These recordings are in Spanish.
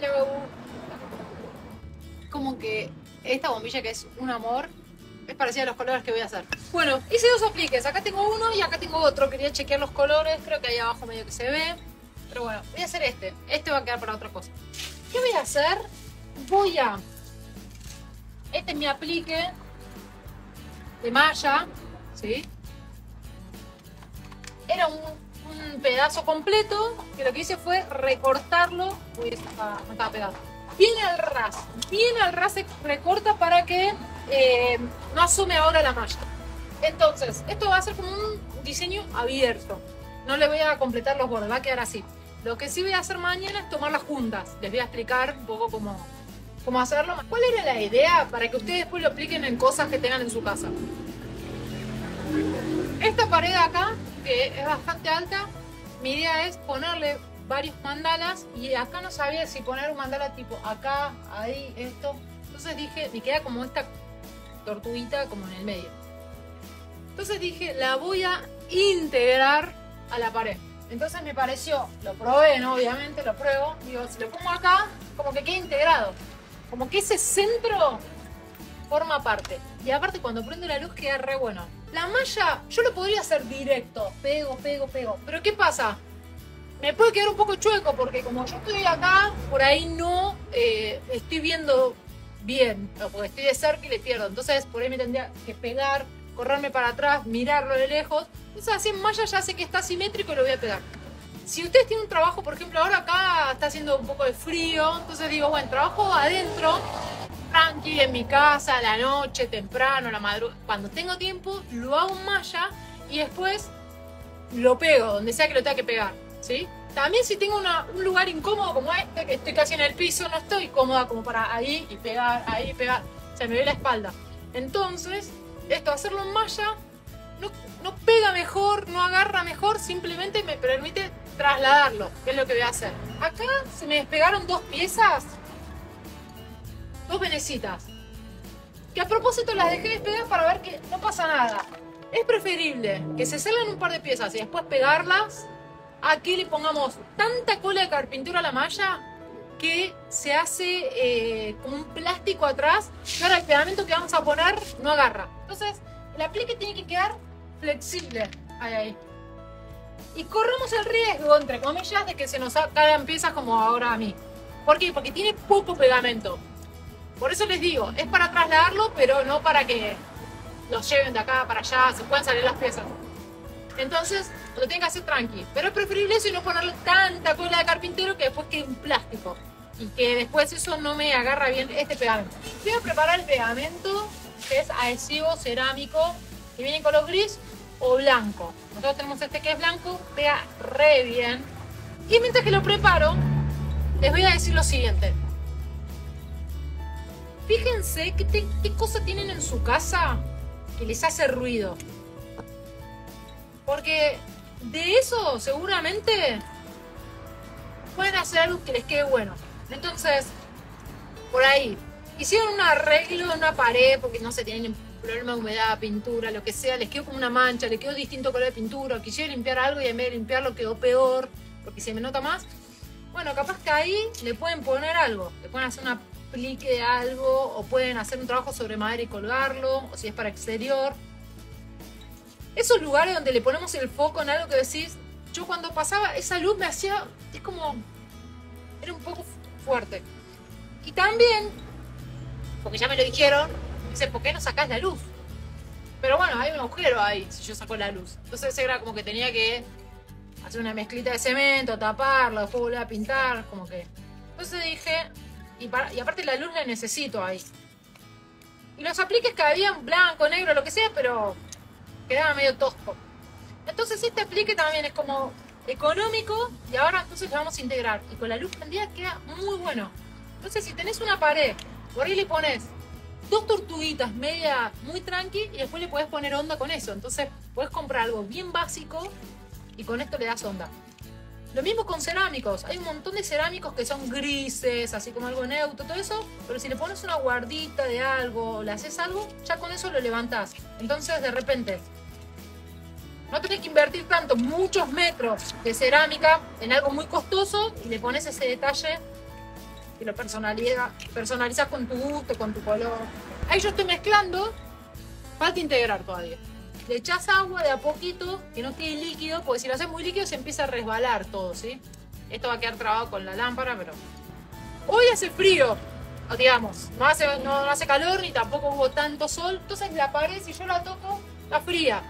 Hello. Como que esta bombilla que es un amor, es parecida a los colores que voy a hacer. Bueno, hice dos apliques, acá tengo uno y acá tengo otro. Quería chequear los colores, creo que ahí abajo medio que se ve. Pero bueno, voy a hacer este. Este va a quedar para otra cosa. ¿Qué voy a hacer? Voy a... Este es mi aplique de malla, ¿sí? Era un pedazo completo, que lo que hice fue recortarlo. Uy, eso no estaba pegado. Bien al ras se recorta para que no asume ahora la malla. Entonces, esto va a ser como un diseño abierto. No le voy a completar los bordes, va a quedar así. Lo que sí voy a hacer mañana es tomar las juntas. Les voy a explicar un poco cómo hacerlo. ¿Cuál era la idea? Para que ustedes después lo apliquen en cosas que tengan en su casa. Esta pared acá, que es bastante alta, mi idea es ponerle varios mandalas, y acá no sabía si poner un mandala tipo acá, ahí, esto. Entonces dije, me queda como esta tortuguita como en el medio. Entonces dije, la voy a integrar a la pared. Entonces me pareció, lo probé, ¿no? Obviamente lo pruebo. Digo, si lo pongo acá, como que queda integrado. Como que ese centro forma parte. Y aparte cuando prendo la luz queda re bueno. La malla, yo lo podría hacer directo. Pego, pego, pego. Pero ¿qué pasa? Me puede quedar un poco chueco porque como yo estoy acá, por ahí no estoy viendo bien. No, porque estoy de cerca y le pierdo. Entonces por ahí me tendría que pegar, correrme para atrás, mirarlo de lejos. Entonces así en malla ya sé que está simétrico y lo voy a pegar. Si ustedes tienen un trabajo, por ejemplo, ahora acá está haciendo un poco de frío, entonces digo, bueno, trabajo adentro, tranqui, en mi casa, a la noche, temprano, a la madrugada. Cuando tengo tiempo, lo hago en malla y después lo pego, donde sea que lo tenga que pegar, ¿sí? También si tengo un lugar incómodo como este, que estoy casi en el piso, no estoy cómoda como para ahí y pegar, se me ve la espalda. Entonces, esto, hacerlo en malla, no pega mejor, no agarra mejor, simplemente me permite trasladarlo, que es lo que voy a hacer. Acá se me despegaron dos piezas, dos venecitas, que a propósito las dejé despegar para ver que no pasa nada. Es preferible que se salgan un par de piezas y después pegarlas, a que le pongamos tanta cola de carpintura a la malla que se hace como un plástico atrás, y ahora el pegamento que vamos a poner no agarra. Entonces el aplique tiene que quedar flexible, ahí. Y corremos el riesgo, entre comillas, de que se nos caigan piezas como ahora a mí. ¿Por qué? Porque tiene poco pegamento. Por eso les digo, es para trasladarlo, pero no para que los lleven de acá para allá, se puedan salir las piezas. Entonces lo tienen que hacer tranqui. Pero es preferible eso y no ponerle tanta cola de carpintero que después quede un plástico. Y que después eso no me agarra bien este pegamento. Voy a preparar el pegamento, que es adhesivo cerámico, que viene en color gris o blanco. Nosotros tenemos este que es blanco, pega re bien. Y mientras que lo preparo, les voy a decir lo siguiente. Fíjense qué cosa tienen en su casa que les hace ruido. Porque de eso seguramente pueden hacer algo que les quede bueno. Entonces, por ahí, hicieron un arreglo en una pared porque no se tienen problema de humedad, pintura, lo que sea, les quedó como una mancha, le quedó distinto color de pintura, quisieron limpiar algo y en vez de limpiarlo quedó peor porque se me nota más. Bueno, capaz que ahí le pueden poner algo, le pueden hacer una aplique de algo, o pueden hacer un trabajo sobre madera y colgarlo, o si es para exterior. Esos lugares donde le ponemos el foco en algo que decís, yo cuando pasaba esa luz me hacía, es como, era un poco fuerte. Y también, porque ya me lo dijeron, dice, ¿por qué no sacás la luz? Pero bueno, hay un agujero ahí, si yo saco la luz. Entonces era como que tenía que hacer una mezclita de cemento, taparlo, después volver a pintar, como que... Entonces dije... Y aparte la luz la necesito ahí. Y los apliques que habían blanco, negro, lo que sea, pero quedaba medio tosco. Entonces este aplique también es como económico y ahora entonces lo vamos a integrar. Y con la luz prendida queda muy bueno. Entonces si tenés una pared, por ahí le pones dos tortuguitas media muy tranqui y después le podés poner onda con eso. Entonces podés comprar algo bien básico y con esto le das onda. Lo mismo con cerámicos, hay un montón de cerámicos que son grises, así como algo neutro, todo eso, pero si le pones una guardita de algo, le haces algo, ya con eso lo levantás. Entonces de repente no tenés que invertir tanto, muchos metros de cerámica en algo muy costoso y le pones ese detalle que lo personalizas con tu gusto, con tu color. Ahí yo estoy mezclando, falta integrar todavía. Le echás agua de a poquito, que no quede líquido, porque si lo haces muy líquido se empieza a resbalar todo, ¿sí? Esto va a quedar trabado con la lámpara, pero... Hoy hace frío, digamos, no hace calor ni tampoco hubo tanto sol, entonces la pared, si yo la toco, está fría.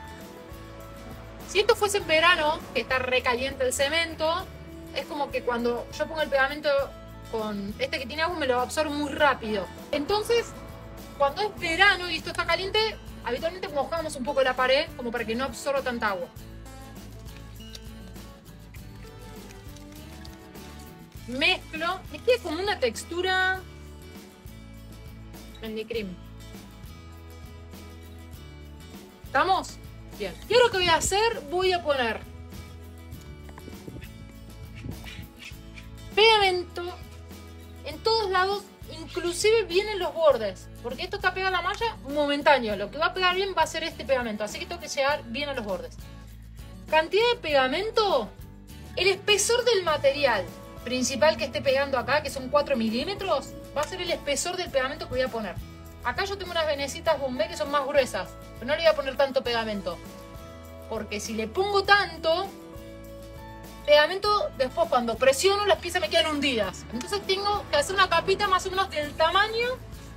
Si esto fuese en verano, que está recaliente el cemento, es como que cuando yo pongo el pegamento con este que tiene agua me lo absorbe muy rápido. Entonces, cuando es verano y esto está caliente, habitualmente mojamos un poco la pared como para que no absorba tanta agua. Mezclo, me queda como una textura mendicrim. ¿Estamos? Bien. Y ahora que voy a hacer, voy a poner pegamento en todos lados, inclusive vienen los bordes, porque esto está pegado a la malla momentáneo, lo que va a pegar bien va a ser este pegamento, así que tengo que llegar bien a los bordes. Cantidad de pegamento, el espesor del material principal que esté pegando acá, que son 4 milímetros, va a ser el espesor del pegamento que voy a poner. Acá yo tengo unas venecitas bombé que son más gruesas, pero no le voy a poner tanto pegamento, porque si le pongo tanto pegamento, después cuando presiono las piezas me quedan hundidas. Entonces tengo que hacer una capita más o menos del tamaño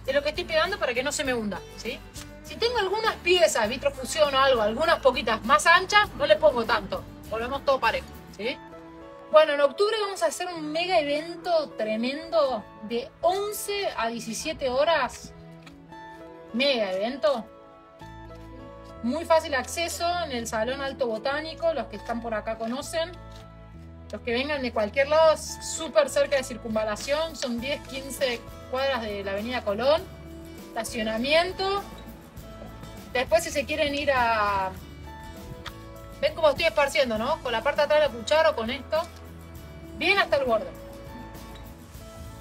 de lo que estoy pegando para que no se me hunda, ¿sí? Si tengo algunas piezas, vitrofusión o algo, algunas poquitas más anchas, no le pongo tanto. Volvemos todo parejo, ¿sí? Bueno, en octubre vamos a hacer un mega evento tremendo de 11 a 17 horas. Mega evento. Muy fácil acceso en el Salón Alto Botánico, los que están por acá conocen. Los que vengan de cualquier lado, súper cerca de Circunvalación, son 10, 15 cuadras de la avenida Colón, estacionamiento. Después si se quieren ir a... Ven cómo estoy esparciendo, ¿no? Con la parte de atrás de la cuchara o con esto. Bien hasta el borde.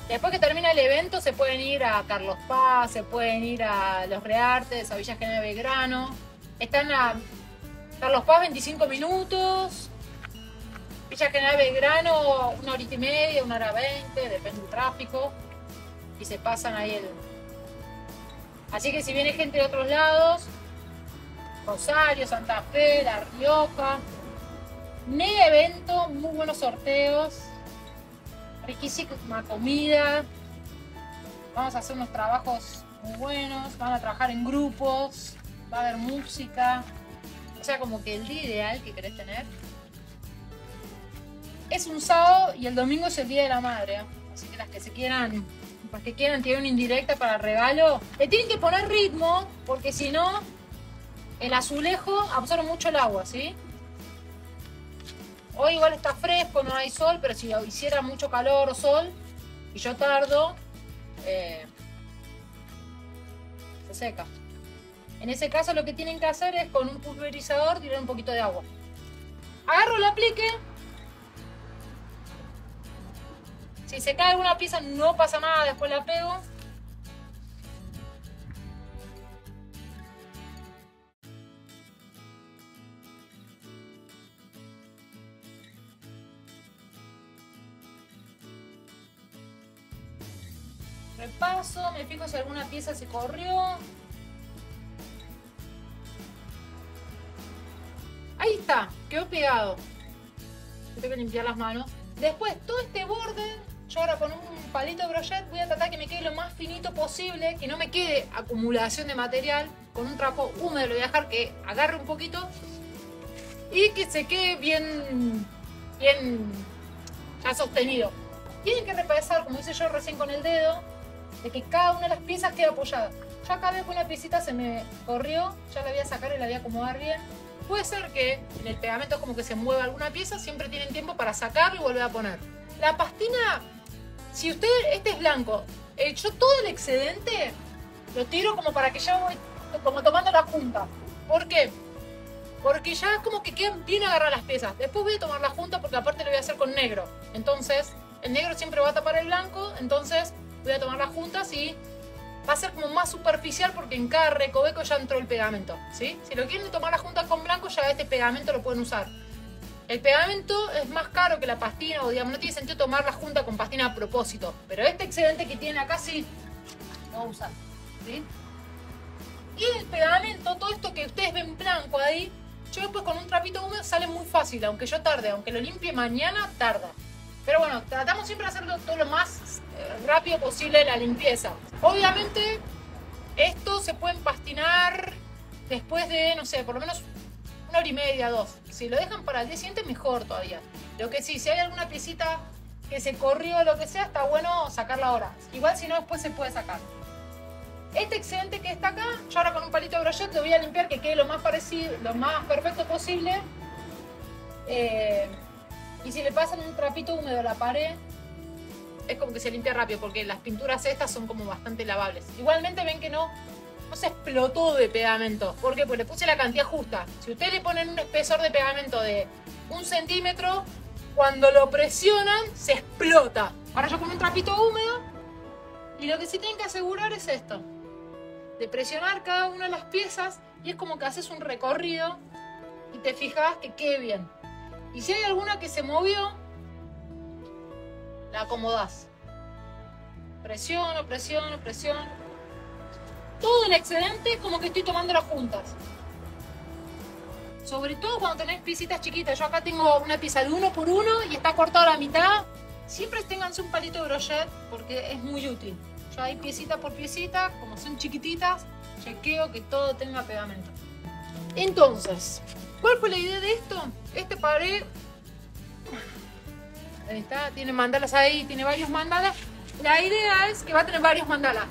Después que termina el evento se pueden ir a Carlos Paz, se pueden ir a Los Reartes, a Villa General Belgrano. Están a Carlos Paz 25 minutos. Villa General Belgrano, 1 horita y media, 1 hora 20, depende del tráfico. Y se pasan ahí el... Así que si viene gente de otros lados, Rosario, Santa Fe, La Rioja, mega evento, muy buenos sorteos, riquísima comida. Vamos a hacer unos trabajos muy buenos, van a trabajar en grupos, va a haber música. O sea, como que el día ideal que querés tener. Es un sábado y el domingo es el Día de la Madre. Así que las que quieran tienen una indirecta para regalo. Le tienen que poner ritmo, porque si no, el azulejo absorbe mucho el agua, ¿sí? Hoy igual está fresco, no hay sol, pero si hiciera mucho calor o sol, y yo tardo, se seca. En ese caso lo que tienen que hacer es con un pulverizador tirar un poquito de agua. Agarro el aplique. Si se cae alguna pieza no pasa nada, después la pego. Repaso, me fijo si alguna pieza se corrió. Ahí está, quedó pegado. Yo tengo que limpiar las manos. Después todo este borde... Yo ahora con un palito de brochet voy a tratar que me quede lo más finito posible, que no me quede acumulación de material. Con un trapo húmedo lo voy a dejar que agarre un poquito y que se quede bien ya sostenido. Tienen que repasar, como hice yo recién con el dedo, de que cada una de las piezas quede apoyada. Yo acá veo que una piecita se me corrió, ya la voy a sacar y la voy a acomodar bien. Puede ser que en el pegamento es como que se mueva alguna pieza, siempre tienen tiempo para sacarlo y volver a poner. La pastina... Si usted, este es blanco, yo todo el excedente lo tiro como para que ya voy como tomando la junta. ¿Por qué? Porque ya es como que quedan bien agarradas las piezas. Después voy a tomar la junta porque aparte lo voy a hacer con negro. Entonces, el negro siempre va a tapar el blanco, entonces voy a tomar las juntas y va a ser como más superficial porque en cada recoveco ya entró el pegamento, ¿sí? Si lo quieren tomar la junta con blanco, ya este pegamento lo pueden usar. El pegamento es más caro que la pastina, o digamos, no tiene sentido tomarla junta con pastina a propósito. Pero este excedente que tiene acá sí lo voy a usar, ¿sí? Y el pegamento, todo esto que ustedes ven blanco ahí, yo después con un trapito húmedo sale muy fácil, aunque yo tarde, aunque lo limpie mañana, tarda. Pero bueno, tratamos siempre de hacerlo todo lo más rápido posible la limpieza. Obviamente, esto se puede empastinar después de, no sé, por lo menos una hora y media, dos. Si lo dejan para el día siguiente, mejor todavía. Lo que sí, si hay alguna piecita que se corrió o lo que sea, está bueno sacarla ahora. Igual si no, después se puede sacar. Este excedente que está acá, yo ahora con un palito de brochet lo voy a limpiar que quede lo más parecido, lo más perfecto posible. Y si le pasan un trapito húmedo a la pared, es como que se limpia rápido porque las pinturas estas son como bastante lavables. Igualmente ven que no se explotó de pegamento. ¿Por qué? Pues le puse la cantidad justa. Si ustedes le ponen un espesor de pegamento de 1 centímetro, cuando lo presionan se explota. Ahora yo con un trapito húmedo, y lo que sí tienen que asegurar es esto. De presionar cada una de las piezas y es como que haces un recorrido y te fijas que quede bien. Y si hay alguna que se movió, la acomodás. Presiono, presiono, presiono. Todo el excedente es como que estoy tomando las juntas. Sobre todo cuando tenés piecitas chiquitas. Yo acá tengo una pieza de 1 por 1 y está cortada a la mitad. Siempre ténganse un palito de brochet porque es muy útil. Yo ahí piecita por piecita, como son chiquititas, chequeo que todo tenga pegamento. Entonces, ¿cuál fue la idea de esto? Este pared, ahí está, tiene mandalas ahí, tiene varios mandalas. La idea es que va a tener varios mandalas.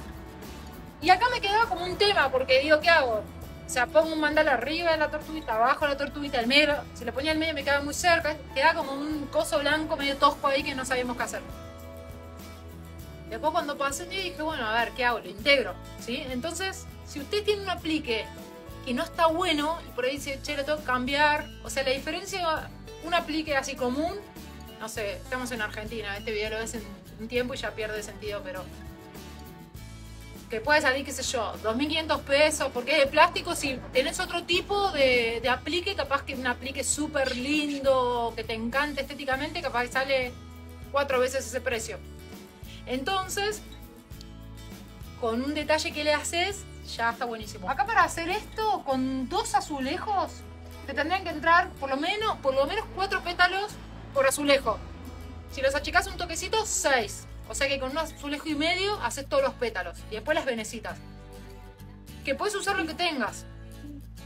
Y acá me quedaba como un tema, porque digo, ¿qué hago? O sea, pongo un mandala arriba de la tortuguita, abajo de la tortuguita, al medio. Si lo ponía al medio me quedaba muy cerca, quedaba como un coso blanco medio tosco ahí que no sabíamos qué hacer. Después cuando pasé yo dije, bueno, a ver, ¿qué hago? Lo integro, ¿sí? Entonces, si usted tiene un aplique que no está bueno, y por ahí dice, che, lo tengo que cambiar. O sea, la diferencia, un aplique así común, no sé, estamos en Argentina, este video lo ves en un tiempo y ya pierde sentido, pero que puede salir, qué sé yo, 2.500 pesos, porque es de plástico. Si tenés otro tipo de aplique, capaz que un aplique súper lindo, que te encante estéticamente, capaz que sale 4 veces ese precio. Entonces, con un detalle que le haces, ya está buenísimo. Acá para hacer esto, con 2 azulejos, te tendrían que entrar por lo menos 4 pétalos por azulejo. Si los achicás un toquecito, 6. O sea que con 1,5 azulejos haces todos los pétalos. Y después las venecitas. Que puedes usar lo que tengas.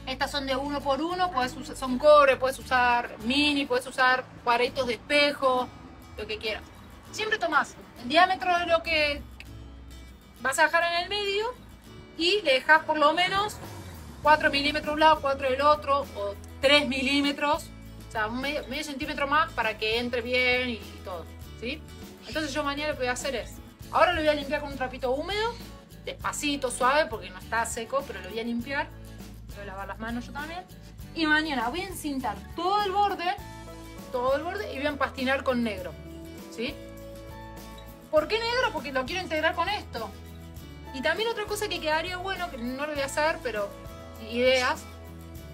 Estas son de 1 por 1, son cobre, puedes usar mini, puedes usar cuadritos de espejo, lo que quieras. Siempre tomás el diámetro de lo que vas a dejar en el medio y le dejas por lo menos 4 milímetros de un lado, 4 del otro, o 3 milímetros, o sea, medio centímetro más para que entre bien y todo, ¿sí? Entonces yo mañana lo que voy a hacer es, ahora lo voy a limpiar con un trapito húmedo, despacito, suave, porque no está seco, pero lo voy a limpiar, voy a lavar las manos yo también, y mañana voy a encintar todo el borde, y voy a empastinar con negro, ¿sí? ¿Por qué negro? Porque lo quiero integrar con esto. Y también otra cosa que quedaría bueno, que no lo voy a hacer, pero ideas,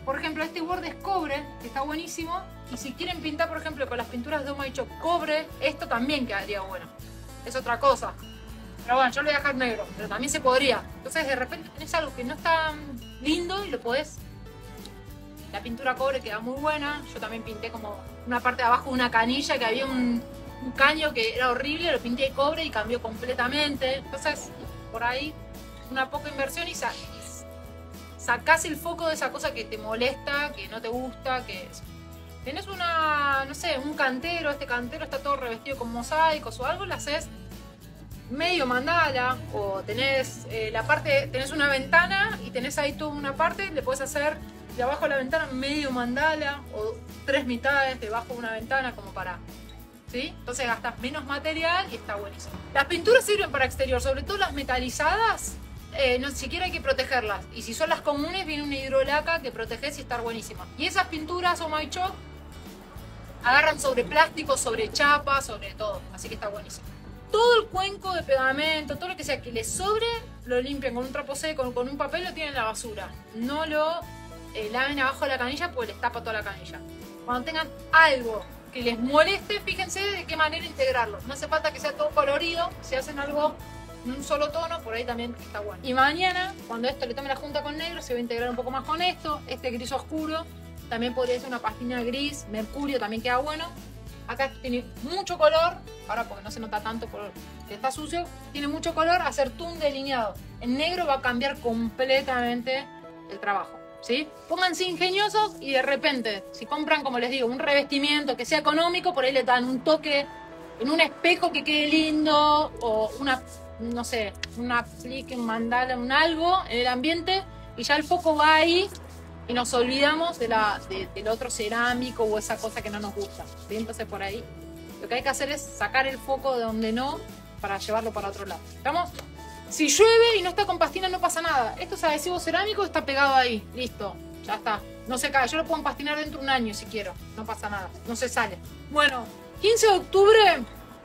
por ejemplo, este borde es cobre, que está buenísimo. Y si quieren pintar, por ejemplo, con las pinturas de Oma y Chop cobre, esto también quedaría bueno. Es otra cosa. Pero bueno, yo lo voy a dejar negro, pero también se podría. Entonces de repente tenés algo que no está lindo y lo podés. La pintura cobre queda muy buena. Yo también pinté como una parte de abajo de una canilla, que había un caño que era horrible, lo pinté de cobre y cambió completamente. Entonces, por ahí, una poca inversión y sacás el foco de esa cosa que te molesta, que no te gusta, que es. Tenés una, no sé, un cantero, este cantero está todo revestido con mosaicos o algo, le haces medio mandala, o tenés la parte, tenés una ventana y tenés ahí toda una parte, le podés hacer de abajo de la ventana medio mandala, o 3 mitades debajo de una ventana como para, ¿sí? Entonces gastas menos material y está buenísimo. Las pinturas sirven para exterior, sobre todo las metalizadas, no siquiera hay que protegerlas. Y si son las comunes, viene una hidrolaca que proteges y está buenísima. Y esas pinturas, Oma y Chop, agarran sobre plástico, sobre chapa, sobre todo, así que está buenísimo. Todo el cuenco de pegamento, todo lo que sea que les sobre, lo limpian con un trapo seco, con un papel, lo tienen en la basura. No lo laven abajo de la canilla porque les tapa toda la canilla. Cuando tengan algo que les moleste, fíjense de qué manera integrarlo. No hace falta que sea todo colorido, si hacen algo en un solo tono, por ahí también está bueno. Y mañana, cuando esto le tome la junta con negro, se va a integrar un poco más con esto. Este gris oscuro, también podría ser una pastina gris, mercurio también queda bueno. Acá tiene mucho color, ahora porque no se nota tanto porque está sucio, tiene mucho color, hacer tun delineado. En negro va a cambiar completamente el trabajo. ¿Sí? Pónganse ingeniosos y de repente, si compran, como les digo, un revestimiento que sea económico, por ahí le dan un toque en un espejo que quede lindo o una, no sé, un aplique, un mandala, un algo en el ambiente y ya el foco va ahí y nos olvidamos de del otro cerámico o esa cosa que no nos gusta. ¿Sí? Entonces por ahí lo que hay que hacer es sacar el foco de donde no para llevarlo para otro lado. ¿Estamos? Si llueve y no está con pastina no pasa nada. Esto es adhesivo cerámico, está pegado ahí. Listo, ya está. No se cae. Yo lo puedo empastinar dentro de un año si quiero. No pasa nada. No se sale. Bueno, 15 de octubre,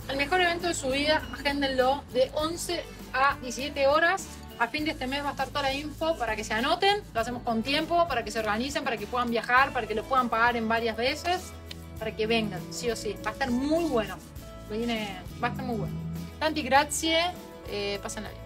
el mejor evento de su vida. Agéndenlo de 11 a 17 horas. A fin de este mes va a estar toda la info para que se anoten. Lo hacemos con tiempo, para que se organicen, para que puedan viajar, para que lo puedan pagar en varias veces. Para que vengan, sí o sí. Va a estar muy bueno. Va a estar muy bueno. Tanti grazie. Pasen ahí.